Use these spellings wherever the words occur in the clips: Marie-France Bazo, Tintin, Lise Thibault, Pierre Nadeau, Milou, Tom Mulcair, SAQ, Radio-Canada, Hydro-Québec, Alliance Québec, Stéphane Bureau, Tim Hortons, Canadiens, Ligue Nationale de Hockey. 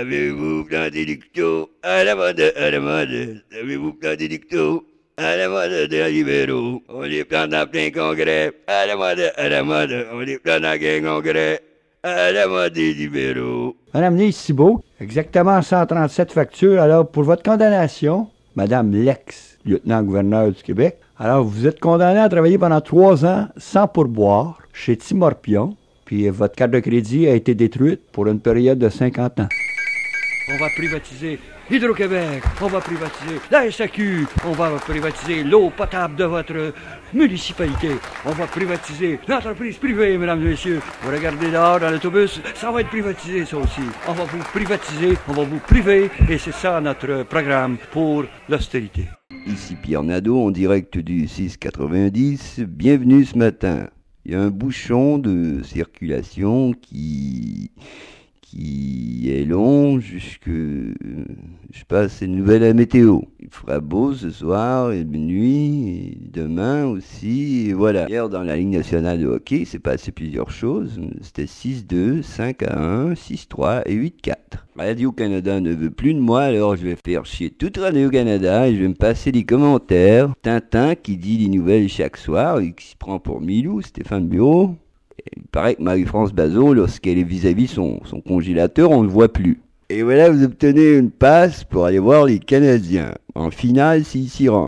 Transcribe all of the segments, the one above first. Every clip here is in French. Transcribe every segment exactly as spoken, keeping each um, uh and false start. Avez-vous planté des couteaux à la mode, à la mode? Avez-vous planté des couteaux à la mode de la libéraux? On les plante en plein congrès, à la mode, à la mode. On les plante en plein congrès, à la mode des libéraux. Madame Lise Thibault, exactement cent trente-sept factures. Alors, pour votre condamnation, Madame l'ex-lieutenant-gouverneur du Québec, alors vous êtes condamnée à travailler pendant trois ans sans pourboire chez Tim Hortons. Puis votre carte de crédit a été détruite pour une période de cinquante ans. On va privatiser Hydro-Québec, on va privatiser la S A Q, on va privatiser l'eau potable de votre municipalité, on va privatiser l'entreprise privée, mesdames et messieurs. Vous regardez dehors dans l'autobus, ça va être privatisé ça aussi. On va vous privatiser, on va vous priver, et c'est ça notre programme pour l'austérité. Ici Pierre Nadeau, en direct du six quatre-vingt-dix, bienvenue ce matin. Il y a un bouchon de circulation qui, qui est long jusque, je passe une nouvelle à la météo. Il fera beau ce soir et minuit, et demain aussi, et voilà. Hier, dans la Ligue Nationale de Hockey, il s'est passé plusieurs choses. C'était six deux, cinq à un, six trois et huit quatre. Radio-Canada ne veut plus de moi, alors je vais faire chier toute Radio-Canada et je vais me passer des commentaires. Tintin qui dit les nouvelles chaque soir et qui se prend pour Milou, Stéphane Bureau. Et il paraît que Marie-France Bazo, lorsqu'elle est vis-à-vis son, son congélateur, on ne le voit plus. Et voilà, vous obtenez une passe pour aller voir les Canadiens. En finale, s'ils s'y rendent.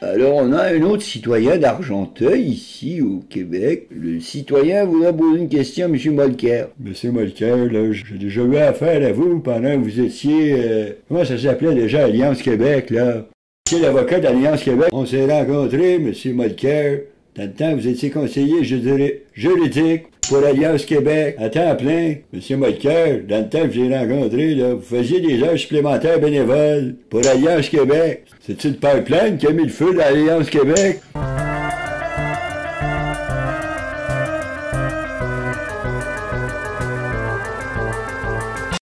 Alors on a un autre citoyen d'Argenteuil, ici au Québec. Le citoyen voudrait poser une question à M. Mulcair. M. Mulcair, là, j'ai déjà eu affaire à vous pendant que vous étiez... Euh, comment ça s'appelait déjà, Alliance Québec, là? C'est l'avocat d'Alliance Québec. On s'est rencontrés, M. Mulcair. Dans le temps, vous étiez conseiller juridique pour Alliance Québec à temps plein. M. Mulcair, dans le temps que je l'ai rencontré, là, vous faisiez des heures supplémentaires bénévoles pour Alliance Québec. C'est-tu le pipeline qui a mis le feu d'Alliance Québec?